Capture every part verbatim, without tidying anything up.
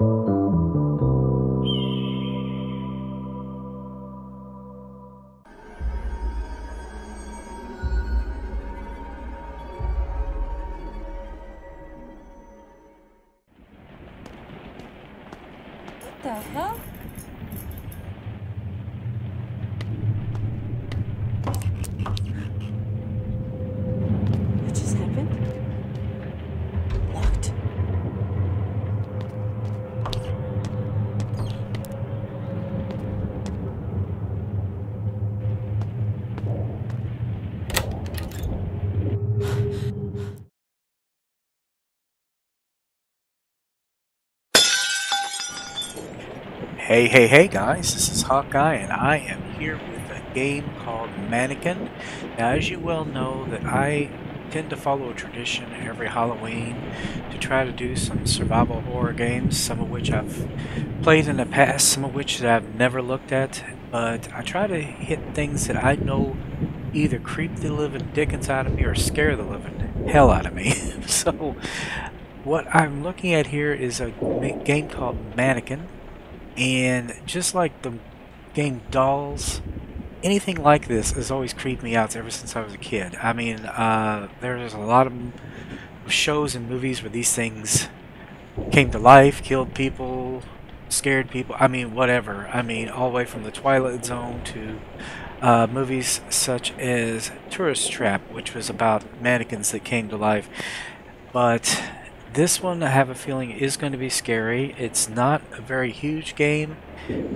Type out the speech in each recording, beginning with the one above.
The hell? What just happened? Locked. Hey, hey, hey guys, this is Hawkeye and I am here with a game called Mannequin. Now, as you well know, that I tend to follow a tradition every Halloween to try to do some survival horror games, some of which I've played in the past, some of which that I've never looked at, but I try to hit things that I know either creep the living dickens out of me or scare the living hell out of me. So, what I'm looking at here is a game called Mannequin. And just like the game Dolls, anything like this has always creeped me out ever since I was a kid. I mean, uh, there's a lot of shows and movies where these things came to life, killed people, scared people, I mean, whatever. I mean, all the way from The Twilight Zone to uh, movies such as Tourist Trap, which was about mannequins that came to life. But this one, I have a feeling, is going to be scary. It's not a very huge game.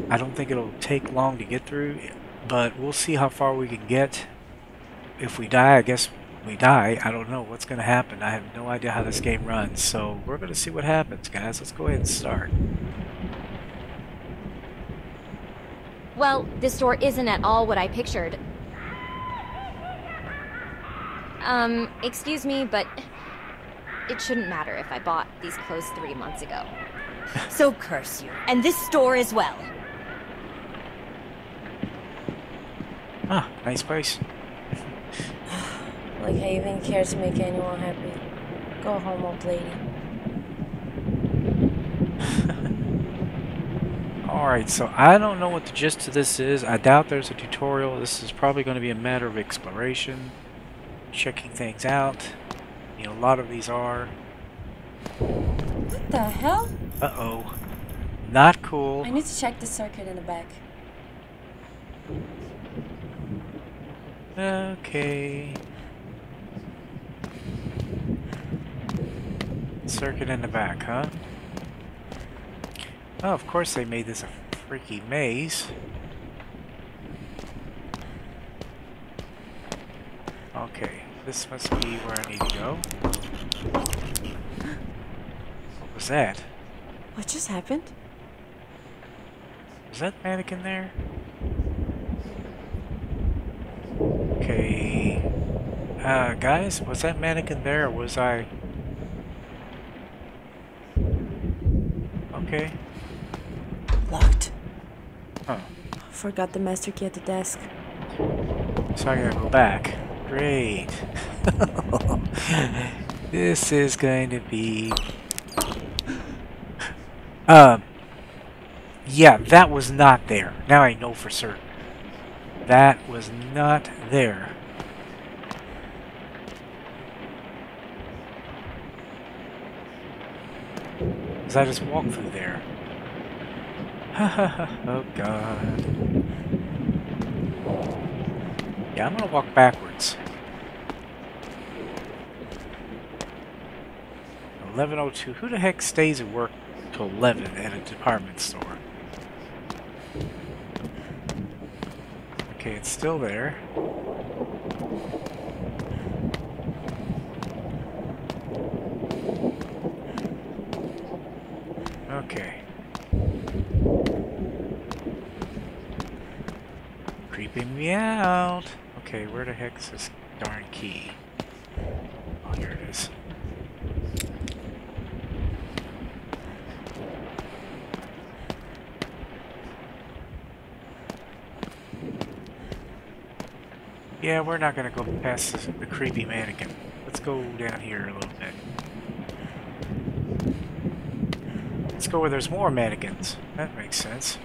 I don't think it'll take long to get through, but we'll see how far we can get. If we die, I guess we die. I don't know what's going to happen. I have no idea how this game runs, so we're going to see what happens, guys. Let's go ahead and start. Well, this store isn't at all what I pictured. Um, excuse me, but it shouldn't matter if I bought these clothes three months ago. So curse you, and this store as well. Ah, nice place. Like I even care to make anyone happy. Go home, old lady. Alright, so I don't know what the gist of this is. I doubt there's a tutorial. This is probably going to be a matter of exploration, checking things out. You know, a lot of these are. What the hell? Uh-oh. Not cool. I need to check the circuit in the back. Okay. Circuit in the back, huh? Oh, of course they made this a freaky maze. Okay. This must be where I need to go. What was that? What just happened? Was that mannequin there? Okay. Uh, guys, was that mannequin there or was I? Okay. Locked. Huh. Forgot the master key at the desk. So I gotta go back. Great. This is going to be uh, yeah, that was not there. Now I know for certain. That was not there. Because I just walked through there. Oh god. Yeah, I'm gonna walk backwards. eleven oh two. Who the heck stays at work till eleven at a department store? Okay, it's still there. Okay. Creeping me out. Okay, where the heck is this darn key? Oh, here it is. Yeah, we're not gonna go past this, the creepy mannequin. Let's go down here a little bit. Let's go where there's more mannequins. That makes sense.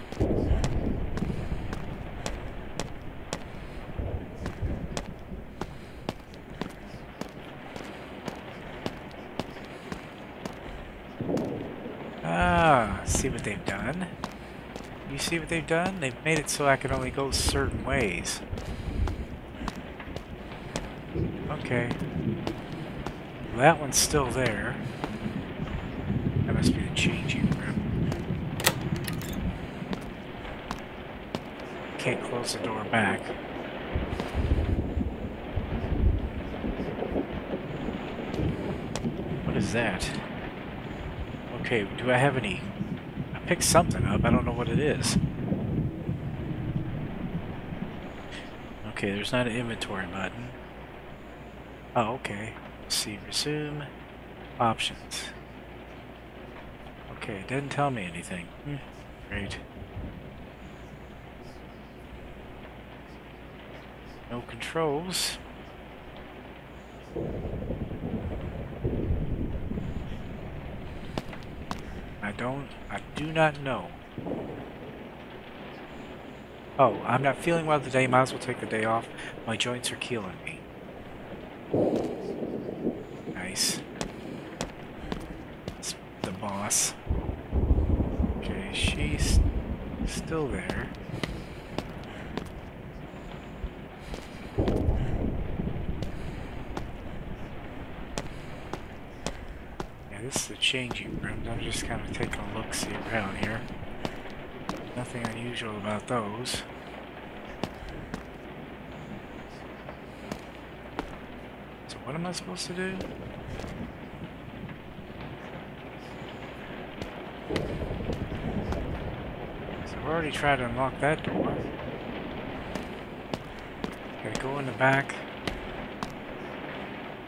Ah, see what they've done. You see what they've done? They've made it so I can only go certain ways. Okay. Well, that one's still there. That must be the changing room. Can't close the door back. What is that? Okay, do I have any... I picked something up, I don't know what it is. Okay, there's not an inventory button. Oh, okay. Let's see, resume. Options. Okay, it doesn't tell me anything. Hmm. Great. No controls. I don't, I do not know. Oh, I'm not feeling well today, might as well take the day off. My joints are killing me. Nice. It's the boss. Okay, she's still there. This is the changing room. I'm just kind of taking a look, see around here. Nothing unusual about those. So what am I supposed to do? So I've already tried to unlock that door. Gotta go in the back.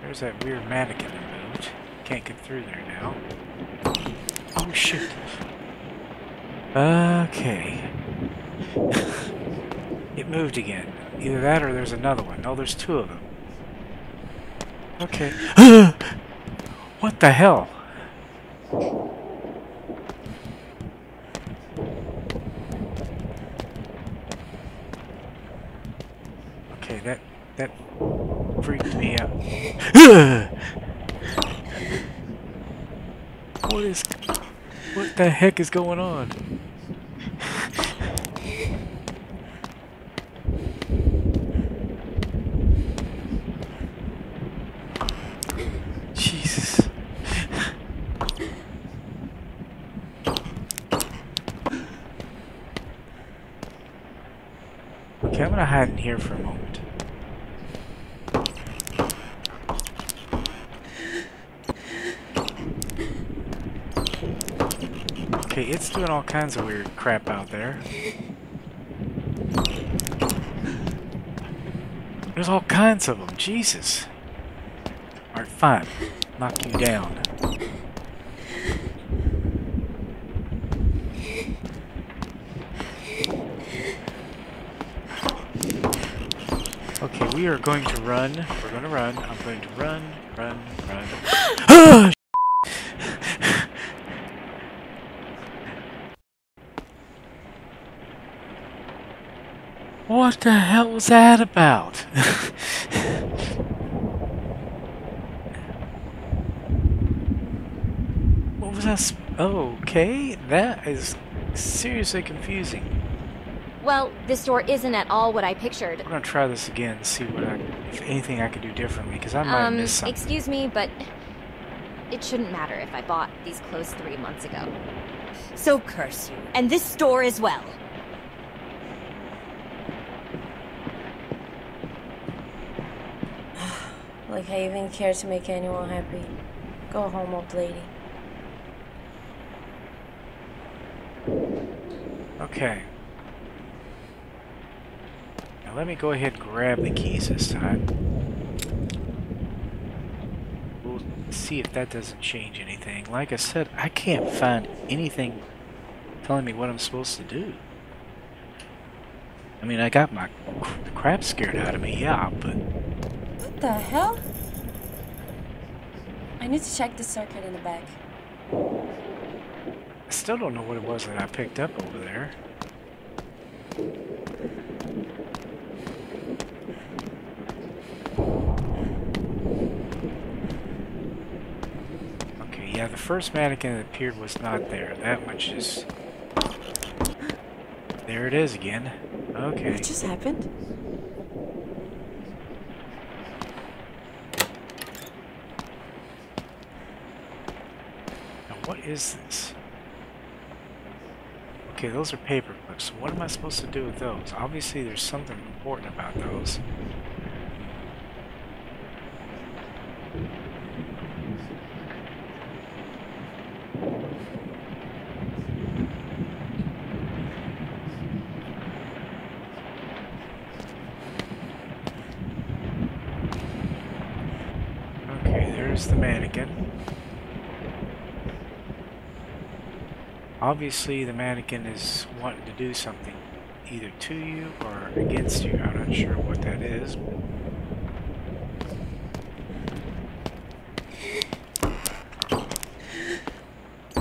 There's that weird mannequin that moved. Can't get through there now. Oh shoot. Okay. It moved again. Either that or there's another one. Oh, there's two of them. Okay. What the hell? Okay, that that freaked me out. What is... What the heck is going on? Jesus. Okay, I'm gonna hide in here for a moment. Okay, it's doing all kinds of weird crap out there. There's all kinds of them, Jesus. Alright, fine. Knock you down. Okay, we are going to run. We're gonna run. I'm going to run, run, run. Ah! What the hell was that about? What was that? Okay, that is seriously confusing. Well, this door isn't at all what I pictured. I'm gonna try this again and see what I, if anything I could do differently, because I might um, miss something. Excuse me, but it shouldn't matter if I bought these clothes three months ago. So curse you, and this store as well. Like I even care to make anyone happy. Go home, old lady. Okay. Now let me go ahead and grab the keys this time. We'll see if that doesn't change anything. Like I said, I can't find anything telling me what I'm supposed to do. I mean, I got my crap scared out of me, yeah, but... What the hell? I need to check the circuit in the back. I still don't know what it was that I picked up over there. Okay, yeah, the first mannequin that appeared was not there. That much is... There it is again. Okay. What just happened? Now what is this? Okay, those are paper clips. What am I supposed to do with those? Obviously there's something important about those. Obviously, the mannequin is wanting to do something, either to you or against you. I'm not sure what that is.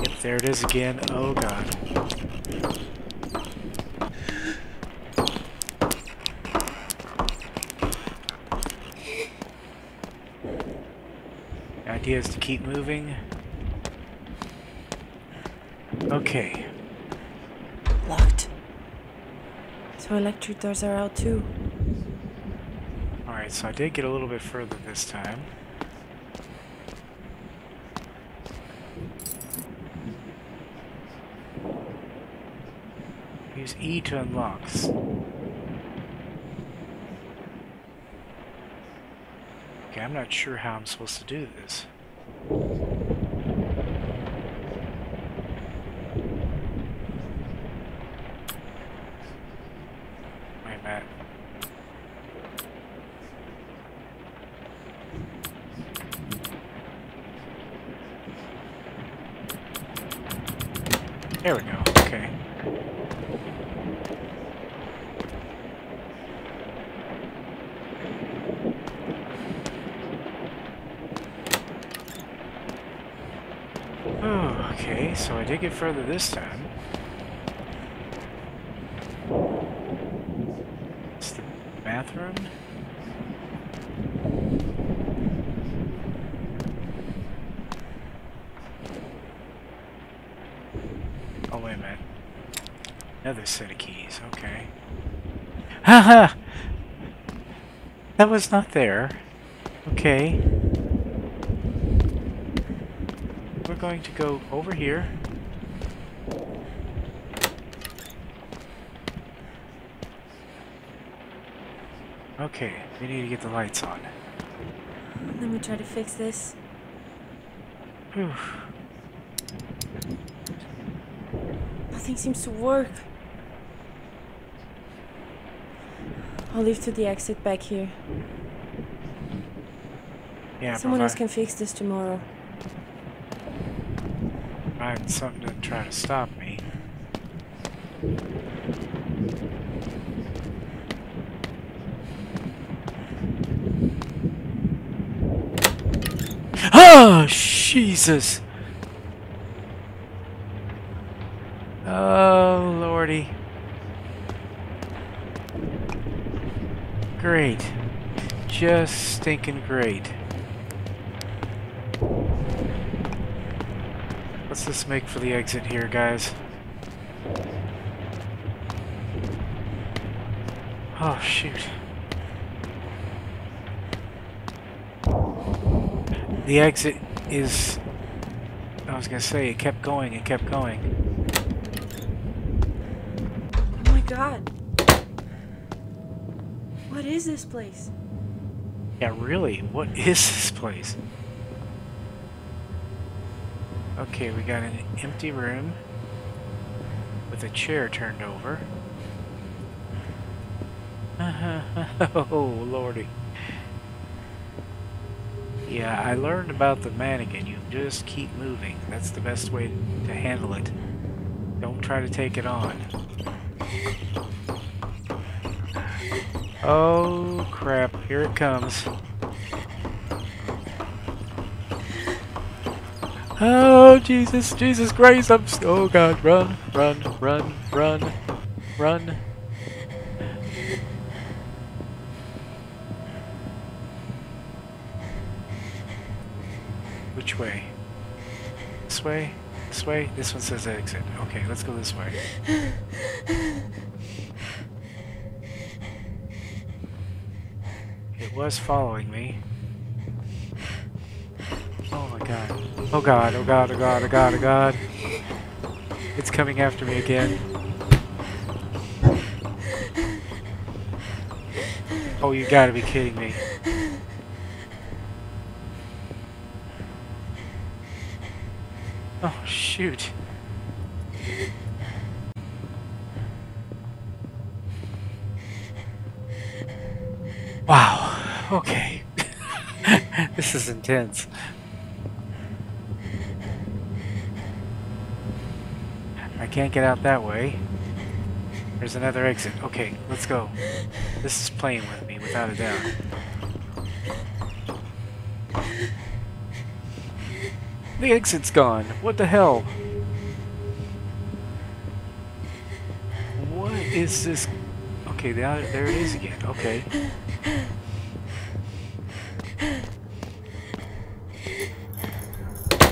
Yep, there it is again. Oh, God. The idea is to keep moving. Okay. Locked. So electric doors are out too. Alright, so I did get a little bit further this time. Use E to unlock. Okay, I'm not sure how I'm supposed to do this. There we go, okay. Oh, okay, so I did get further this time. It's the bathroom. Another set of keys, okay. Haha! That was not there. Okay. We're going to go over here. Okay, we need to get the lights on. Let me try to fix this. Whew. Nothing seems to work. I'll leave to the exit back here. Yeah, someone else can fix this tomorrow. I had something to try to stop me. Oh, Jesus! Oh, Lordy. Great. Just stinking great. Let's just make for the exit here, guys. Oh, shoot. The exit is... I was gonna say, it kept going, it kept going. Oh my God. What is this place? Yeah, really, what is this place? Okay, we got an empty room with a chair turned over. Oh, Lordy. Yeah, I learned about the mannequin. You just keep moving. That's the best way to handle it. Don't try to take it on. Oh crap, here it comes. Oh, Jesus, Jesus Christ, I'm so... Oh, God, run, run, run, run, run. Which way? This way? This way? This one says exit. Okay, let's go this way. It was following me. Oh my God. Oh God, oh God, oh God, oh God, oh God. It's coming after me again. Oh, you gotta be kidding me. Oh, shoot. Wow. Okay. This is intense. I can't get out that way. There's another exit. Okay, let's go. This is playing with me, without a doubt. The exit's gone. What the hell? What is this? Okay, there it is again. Okay.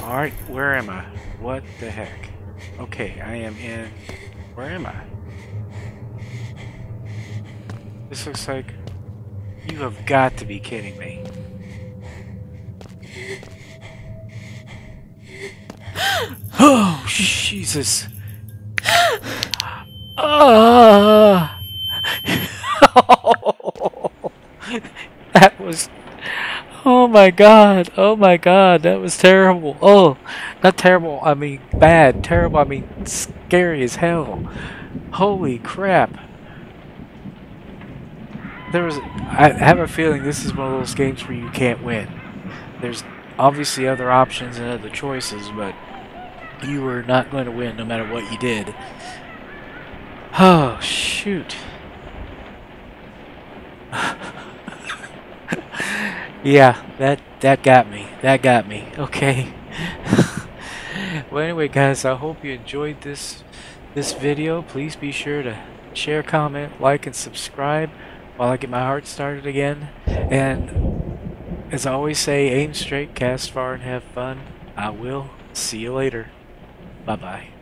Alright, where am I? What the heck? Okay, I am in... Where am I? This looks like... You have got to be kidding me. Oh, Jesus. Uh. That was... Oh my God, oh my God, that was terrible. Oh, not terrible, I mean bad, terrible, I mean scary as hell. Holy crap. There was, I have a feeling this is one of those games where you can't win. There's obviously other options and other choices, but you were not going to win no matter what you did. Oh, shoot. Yeah, that that got me. That got me. Okay. Well, anyway, guys, I hope you enjoyed this this video. Please be sure to share, comment, like, and subscribe while I get my heart started again. And as I always say, aim straight, cast far, and have fun. I will see you later. Bye-bye.